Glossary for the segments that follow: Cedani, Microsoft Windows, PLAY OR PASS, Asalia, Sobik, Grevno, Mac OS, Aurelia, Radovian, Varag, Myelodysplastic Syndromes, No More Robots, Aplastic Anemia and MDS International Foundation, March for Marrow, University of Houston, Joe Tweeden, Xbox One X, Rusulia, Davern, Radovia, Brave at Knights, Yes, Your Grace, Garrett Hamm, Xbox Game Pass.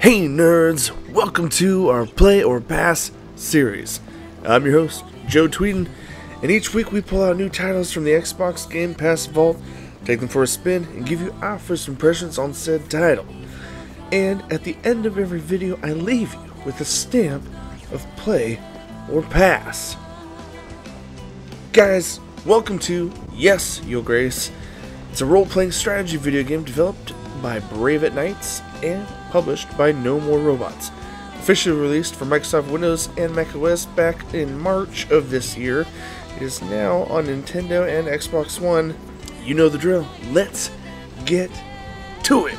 Hey nerds, welcome to our Play or Pass series. I'm your host, Joe Tweeden, and each week we pull out new titles from the Xbox Game Pass vault, take them for a spin, and give you our first impressions on said title. And at the end of every video, I leave you with a stamp of Play or Pass. Guys, welcome to Yes, Your Grace. It's a role-playing strategy video game developed by Brave at Knights and published by No More Robots. Officially released for Microsoft Windows and Mac OS back in March of this year, it is now on Nintendo and Xbox One. You know the drill. Let's get to it!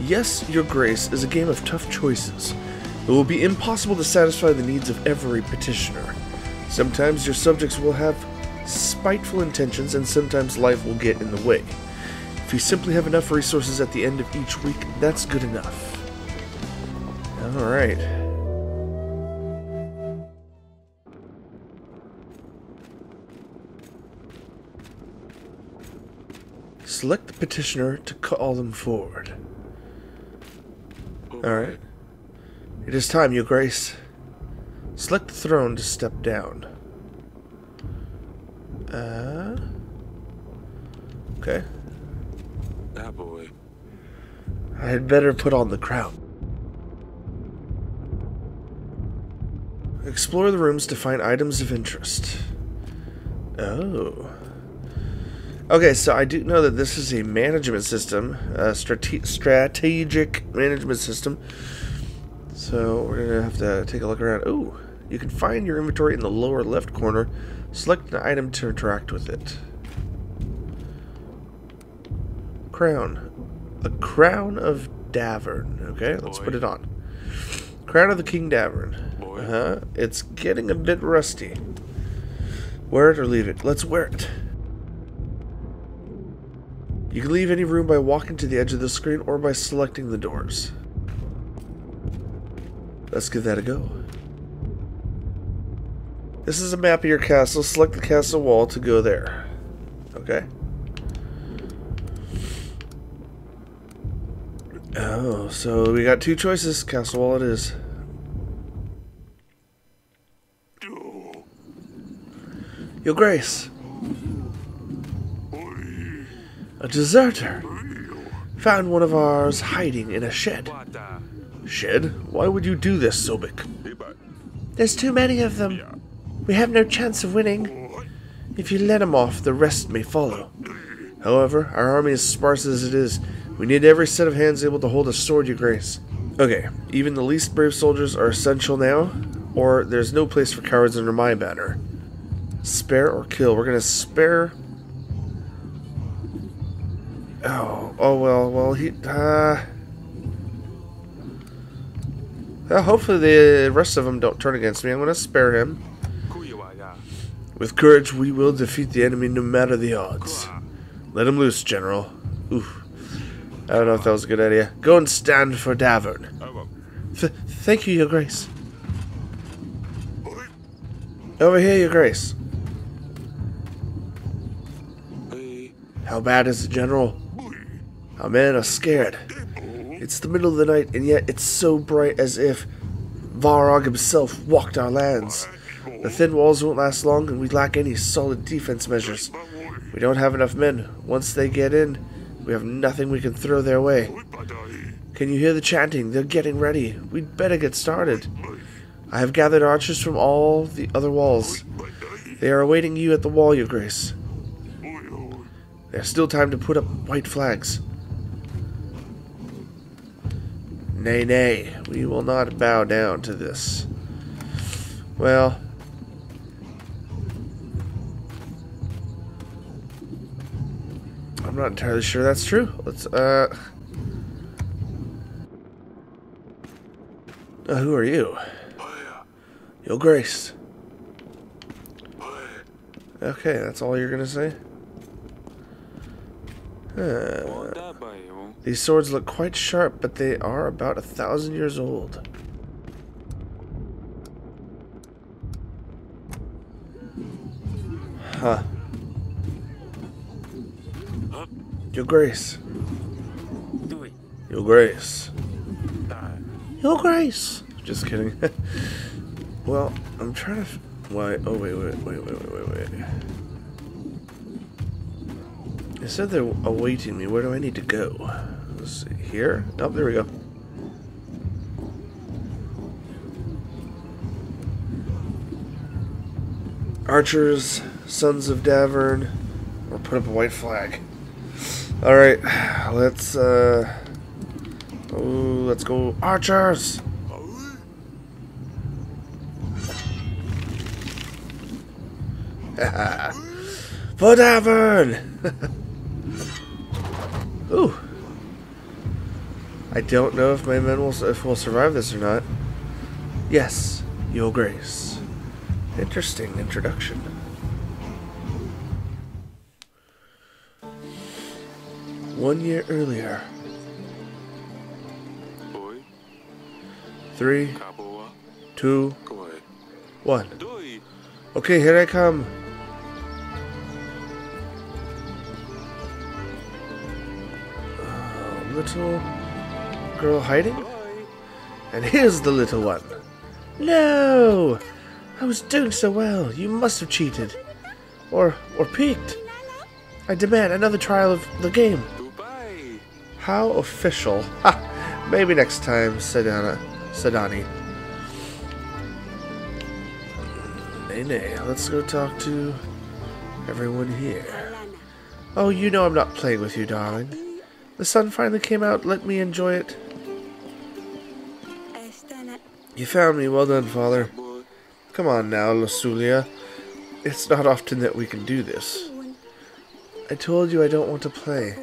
Yes, Your Grace is a game of tough choices. It will be impossible to satisfy the needs of every petitioner. Sometimes your subjects will have spiteful intentions, and sometimes life will get in the way. If you simply have enough resources at the end of each week, that's good enough. Alright. Select the petitioner to call them forward. Alright. It is time, Your Grace. Select the throne to step down. Okay. Ah, boy. I had better put on the crown. Explore the rooms to find items of interest. Oh. Okay, so I do know that this is a management system, a strategic management system. So we're gonna have to take a look around. Ooh, you can find your inventory in the lower left corner. Select an item to interact with it. Crown. The Crown of Davern. Okay, let's put it on. Crown of the King Davern. Uh-huh. It's getting a bit rusty. Wear it or leave it. Let's wear it. You can leave any room by walking to the edge of the screen or by selecting the doors. Let's give that a go. This is a map of your castle. Select the castle wall to go there. Okay. Oh, so we got two choices. Castle wall it is. Your Grace. A deserter. Found one of ours hiding in a shed. Shed? Why would you do this, Sobik? There's too many of them. We have no chance of winning. If you let them off, the rest may follow. However, our army is sparse as it is. We need every set of hands able to hold a sword, Your Grace. Okay, even the least brave soldiers are essential now, or there's no place for cowards under my banner. Spare or kill. We're gonna spare. Well, hopefully the rest of them don't turn against me. I'm gonna spare him. With courage, we will defeat the enemy no matter the odds. Let him loose, General. Oof. I don't know if that was a good idea. Go and stand for Davern. Thank you, Your Grace. Over here, Your Grace. How bad is it, General? Our men are scared. It's the middle of the night, and yet it's so bright as if Varag himself walked our lands. The thin walls won't last long, and we lack any solid defense measures. We don't have enough men. Once they get in, we have nothing we can throw their way. Can you hear the chanting? They're getting ready. We'd better get started. I have gathered archers from all the other walls. They are awaiting you at the wall, Your Grace. There's still time to put up white flags. Nay, nay. We will not bow down to this. Well... I'm not entirely sure that's true. Let's, who are you? Your Grace. Okay, that's all you're gonna say? Huh. These swords look quite sharp, but they are about 1,000 years old. Huh. Your Grace. Your Grace. Your Grace! Just kidding. Well, I'm trying to... Why? Oh, wait. It said they're awaiting me. Where do I need to go? Let's see. Here? Oh, there we go. Archers, sons of Davern, or put up a white flag. Alright, let's, oh, let's go, archers! For Davern! Ooh. I don't know if my men will survive this or not. Yes, Your Grace. Interesting introduction. One year earlier. 3, 2, 1. Okay, here I come. Little girl hiding? And here's the little one. No! I was doing so well. You must have cheated. Or peeked. I demand another trial of the game. How official. Ha! Maybe next time, Cedani. Nay. Let's go talk to everyone here. Oh, you know I'm not playing with you, darling. The sun finally came out. Let me enjoy it. You found me. Well done, Father. Come on now, Rusulia. It's not often that we can do this. I told you I don't want to play.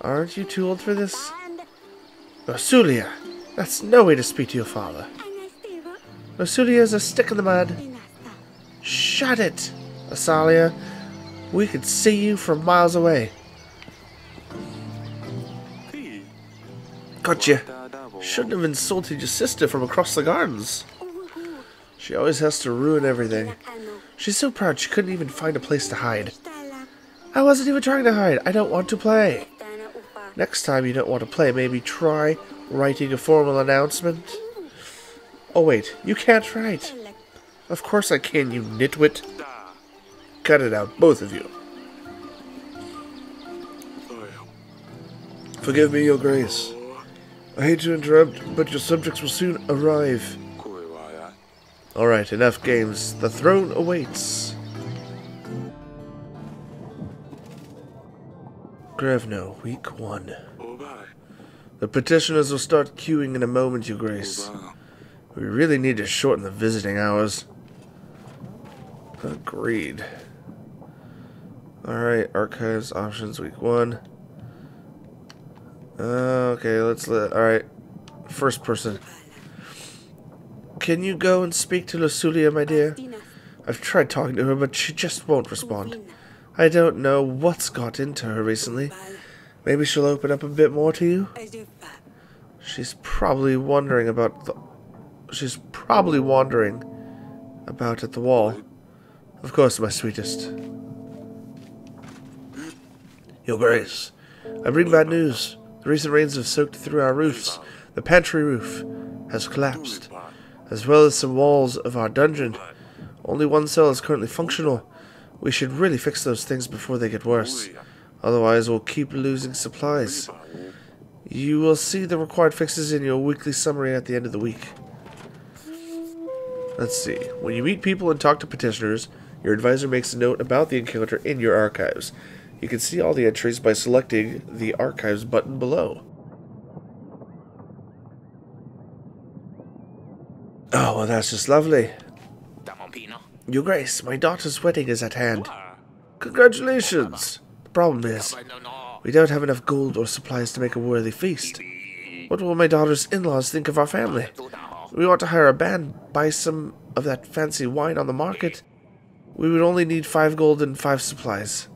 Aren't you too old for this? Rusulia! That's no way to speak to your father. Rusulia is a stick in the mud. Shut it, Asalia. We could see you from miles away. Gotcha. Shouldn't have insulted your sister from across the gardens. She always has to ruin everything. She's so proud she couldn't even find a place to hide. I wasn't even trying to hide. I don't want to play. Next time you don't want to play, maybe try writing a formal announcement. Oh wait, you can't write. Of course I can, you nitwit. Cut it out, both of you. Forgive me, Your Grace. I hate to interrupt, but your subjects will soon arrive. Alright, enough games. The throne awaits. Grevno, week 1. The petitioners will start queuing in a moment, Your Grace. We really need to shorten the visiting hours. Agreed. Alright, archives, options, week 1. Okay, let's let... Alright, first person. Can you go and speak to Rusulia, my dear? I've tried talking to her, but she just won't respond. I don't know what's got into her recently. Maybe she'll open up a bit more to you? She's probably wondering about the... She's probably wandering about at the wall. Of course, my sweetest. Your Grace, I bring bad news. The recent rains have soaked through our roofs. The pantry roof has collapsed, as well as some walls of our dungeon. Only one cell is currently functional. We should really fix those things before they get worse. Otherwise, we'll keep losing supplies. You will see the required fixes in your weekly summary at the end of the week. Let's see. When you meet people and talk to petitioners, your advisor makes a note about the encounter in your archives. You can see all the entries by selecting the Archives button below. Oh, well, that's just lovely. Your Grace, my daughter's wedding is at hand. Congratulations! The problem is, we don't have enough gold or supplies to make a worthy feast. What will my daughter's in-laws think of our family? We ought to hire a band, buy some of that fancy wine on the market. We would only need 5 gold and 5 supplies.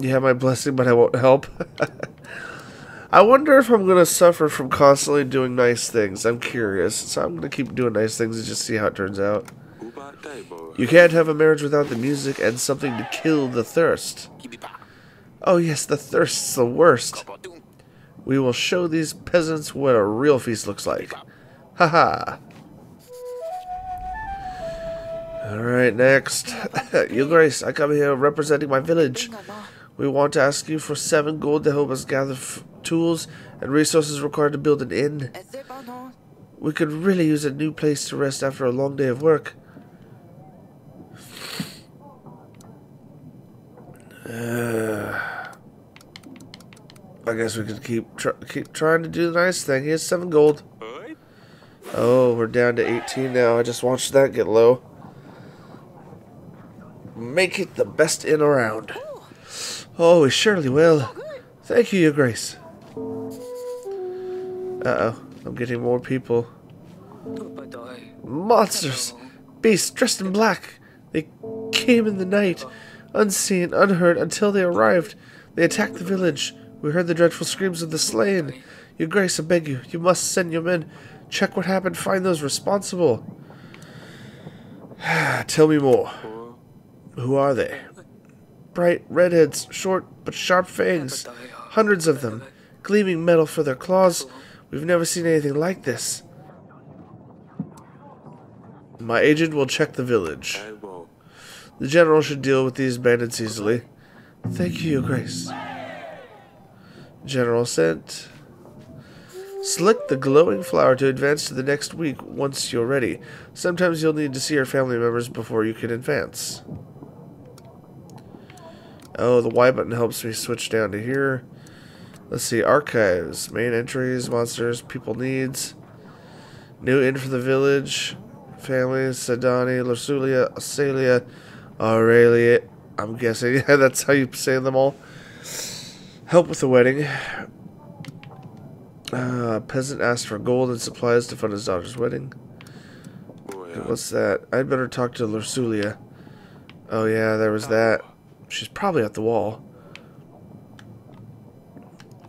You have my blessing, but I won't help. I wonder if I'm going to suffer from constantly doing nice things. I'm curious, so I'm going to keep doing nice things and just see how it turns out. You can't have a marriage without the music and something to kill the thirst. Oh yes, the thirst's the worst. We will show these peasants what a real feast looks like. Haha. Alright, next. Your Grace, I come here representing my village. We want to ask you for 7 gold to help us gather tools and resources required to build an inn. We could really use a new place to rest after a long day of work. I guess we can keep trying to do the nice thing. Here's 7 gold. Oh, we're down to 18 now. I just watched that get low. Make it the best inn around. Oh, we surely will. Thank you, Your Grace. Uh-oh. I'm getting more people. Monsters! Beasts dressed in black! They came in the night, unseen, unheard, until they arrived. They attacked the village. We heard the dreadful screams of the slain. Your Grace, I beg you, you must send your men. Check what happened, find those responsible. Tell me more. Who are they? Bright redheads, short but sharp fangs. Hundreds of them, gleaming metal for their claws. We've never seen anything like this. My agent will check the village. The general should deal with these bandits easily. Thank you, Your Grace. General sent. Select the glowing flower to advance to the next week once you're ready. Sometimes you'll need to see your family members before you can advance. Oh, the Y button helps me switch down to here. Let's see, archives, main entries, monsters, people needs, new inn for the village, families, Cedani, Rusulia, Asalia, Aurelia, I'm guessing, yeah, that's how you say them all. Help with the wedding. Peasant asked for gold and supplies to fund his daughter's wedding. What's that? I'd better talk to Rusulia. Oh yeah, there was that. She's probably at the wall.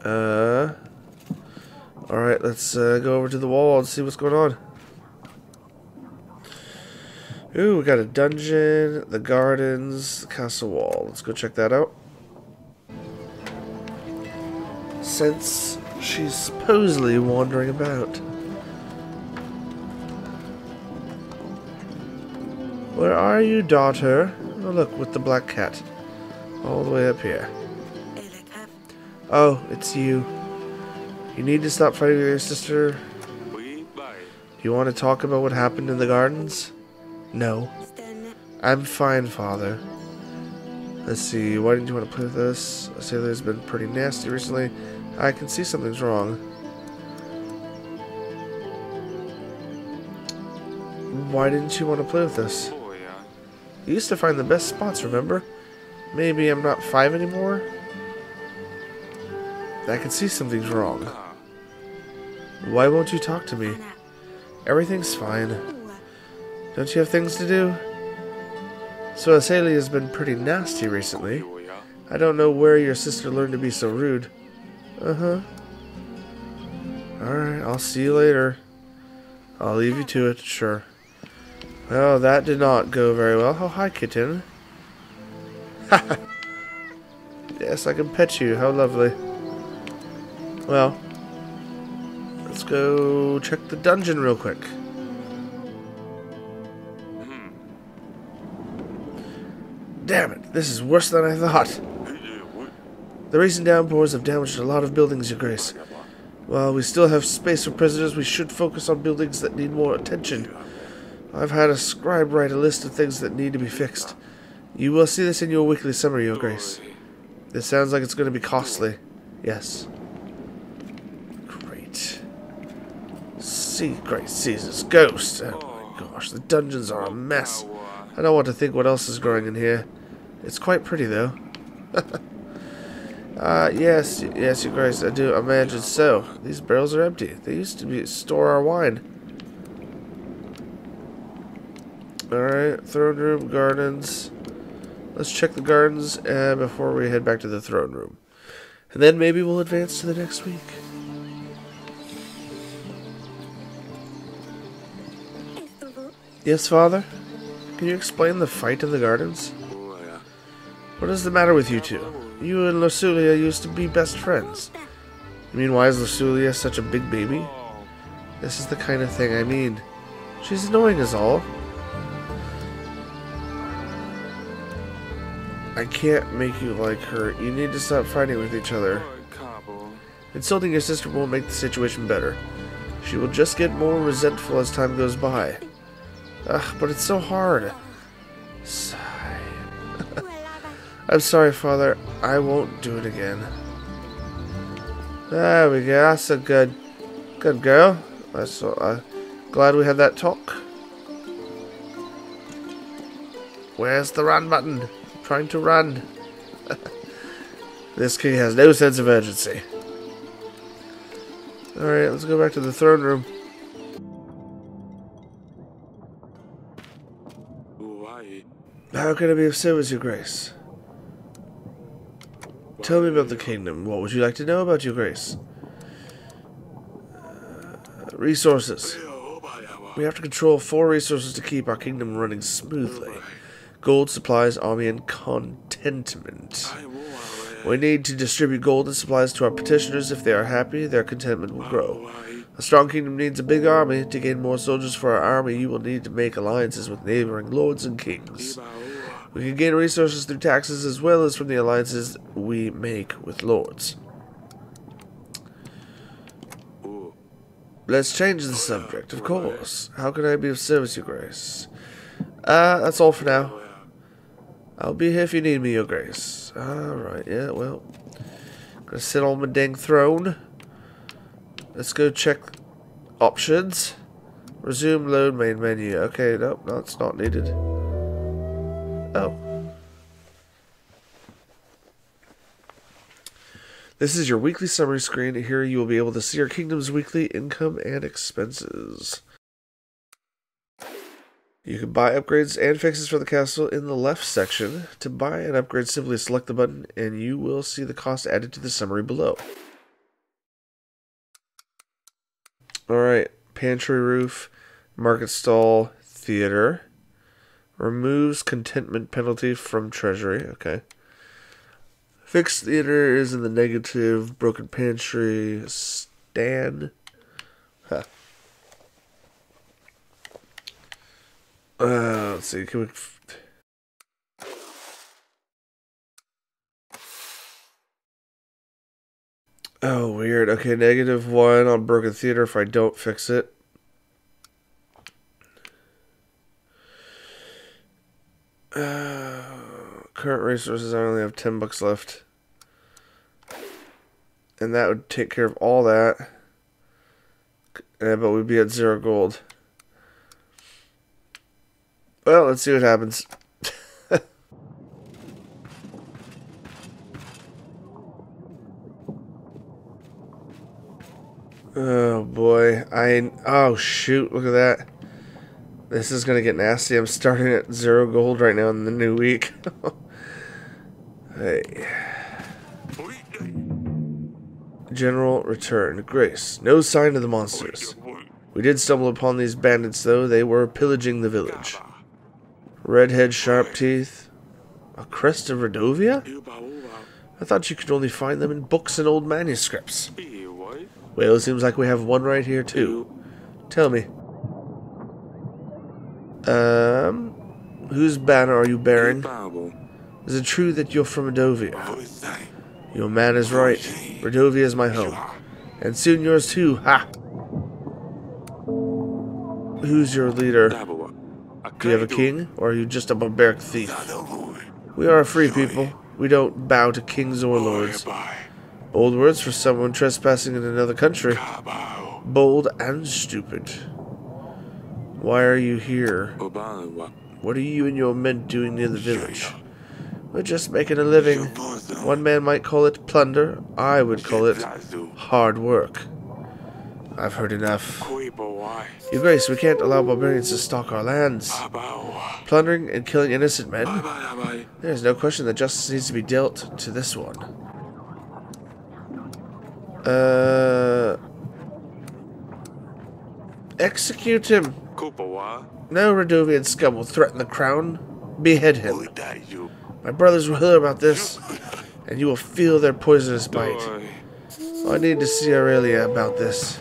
Alright, let's go over to the wall and see what's going on. Ooh, we got a dungeon, the gardens, the castle wall. Let's go check that out. Since she's supposedly wandering about. Where are you, daughter? Oh, look, with the black cat. All the way up here. Oh, it's you. You need to stop fighting with your sister. Do you want to talk about what happened in the gardens? No. I'm fine, Father. Let's see, why didn't you want to play with us? Asalia's been pretty nasty recently. I can see something's wrong. Why didn't you want to play with us? You used to find the best spots, remember? Maybe I'm not 5 anymore? I can see something's wrong. Why won't you talk to me? Everything's fine. Don't you have things to do? So Asalia has been pretty nasty recently. I don't know where your sister learned to be so rude. Uh-huh. Alright, I'll see you later. I'll leave you to it, sure. Well, that did not go very well. Oh, hi, kitten. Ha! Yes, I can pet you. How lovely. Well, let's go check the dungeon real quick. Damn it, this is worse than I thought. The recent downpours have damaged a lot of buildings, Your Grace. While we still have space for prisoners, we should focus on buildings that need more attention. I've had a scribe write a list of things that need to be fixed. You will see this in your weekly summary, Your Grace. This sounds like it's going to be costly. Yes. See, Great Caesar's ghost. Oh my gosh, the dungeons are a mess. I don't want to think what else is growing in here. It's quite pretty, though. Yes, Your Grace, I do imagine so. These barrels are empty. They used to be store our wine. Alright, throne room, gardens. Let's check the gardens before we head back to the throne room. And then maybe we'll advance to the next week. Yes, Father? Can you explain the fight in the gardens? What is the matter with you two? You and Rusulia used to be best friends. I mean, why is Rusulia such a big baby? This is the kind of thing I mean. She's annoying as all. I can't make you like her. You need to stop fighting with each other. Insulting your sister won't make the situation better. She will just get more resentful as time goes by. Ugh, but it's so hard. Sigh. I'm sorry, Father. I won't do it again. There we go. That's a good girl. Glad we had that talk. Where's the run button? I'm trying to run. This king has no sense of urgency. Alright, let's go back to the throne room. How can I be of service, Your Grace? Tell me about the kingdom. What would you like to know about, Your Grace? Resources. We have to control 4 resources to keep our kingdom running smoothly. Gold, supplies, army, and contentment. We need to distribute gold and supplies to our petitioners. If they are happy, their contentment will grow. A strong kingdom needs a big army. To gain more soldiers for our army, you will need to make alliances with neighboring lords and kings. We can gain resources through taxes as well as from the alliances we make with lords. Let's change the subject, of course. How can I be of service, Your Grace? That's all for now. I'll be here if you need me, Your Grace. Alright, yeah, well. I'm gonna sit on my dang throne. Let's go check options. Resume load main menu. Okay, nope, that's not needed. Oh. This is your weekly summary screen. Here you will be able to see your kingdom's weekly income and expenses. You can buy upgrades and fixes for the castle in the left section. To buy an upgrade, simply select the button and you will see the cost added to the summary below. Alright, pantry roof, market stall, theater. Removes contentment penalty from treasury, okay. Fixed theater is in the negative, broken pantry, stand. Huh. Let's see, can we... Oh, weird. Okay, -1 on broken theater if I don't fix it. Current resources, I only have 10 bucks left. And that would take care of all that. But we'd be at 0 gold. Well, let's see what happens. Oh boy, oh shoot, look at that. This is gonna get nasty. I'm starting at 0 gold right now in the new week. Hey. General return. Grace, no sign of the monsters. We did stumble upon these bandits though. They were pillaging the village. Redhead, sharp teeth. A crest of Radovia? I thought you could only find them in books and old manuscripts. Well, it seems like we have one right here, too. Tell me. Whose banner are you bearing? Is it true that you're from Radovia? Your man is right. Radovia is my home. And soon yours, too. Ha! Who's your leader? Do you have a king, or are you just a barbaric thief? We are a free people. We don't bow to kings or lords. Bold words for someone trespassing in another country. Bold and stupid. Why are you here? What are you and your men doing near the village? We're just making a living. One man might call it plunder. I would call it hard work. I've heard enough. Your Grace, we can't allow barbarians to stalk our lands. Plundering and killing innocent men? There is no question that justice needs to be dealt to this one. Execute him. No Radovian scum will threaten the crown. Behead him. My brothers will hear about this, and you will feel their poisonous bite. I need to see Aurelia about this.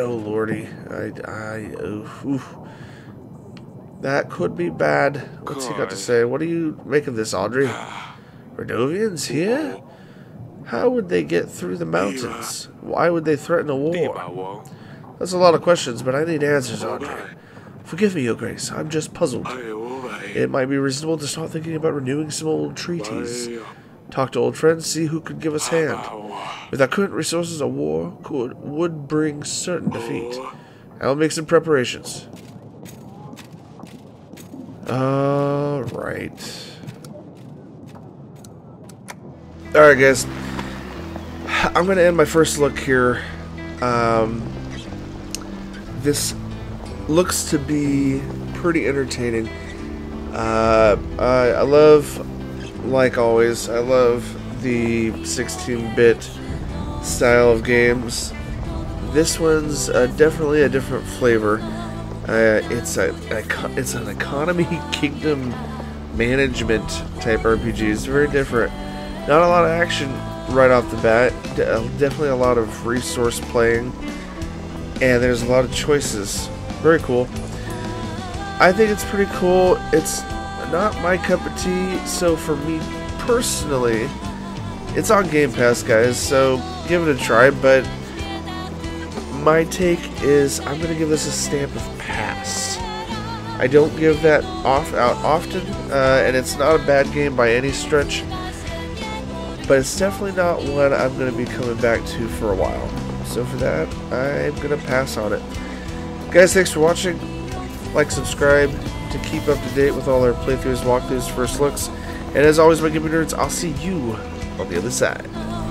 Oh lordy, oof. That could be bad. What's he got to say? What do you make of this, Audrey? Radovians here? How would they get through the mountains? Why would they threaten a war? That's a lot of questions, but I need answers, Audrey. Forgive me, Your Grace. I'm just puzzled. It might be reasonable to start thinking about renewing some old treaties. Talk to old friends, see who could give us hand. With our current resources, a war would bring certain defeat. I'll make some preparations. Alright. Alright, guys. I'm going to end my first look here. This looks to be pretty entertaining. I love... Like always, I love the 16-bit style of games. This one's definitely a different flavor. It's an economy kingdom management type RPG. It's very different. Not a lot of action right off the bat. Definitely a lot of resource playing, and there's a lot of choices. Very cool. I think it's pretty cool. It's not my cup of tea, so for me personally, it's on Game Pass, guys, so give it a try, but my take is I'm going to give this a stamp of pass. I don't give that out often, and it's not a bad game by any stretch, but it's definitely not one I'm going to be coming back to for a while, so for that, I'm going to pass on it. Guys, thanks for watching. Like, subscribe to keep up to date with all our playthroughs, walkthroughs, first looks, and as always, my gaming nerds, I'll see you on the other side.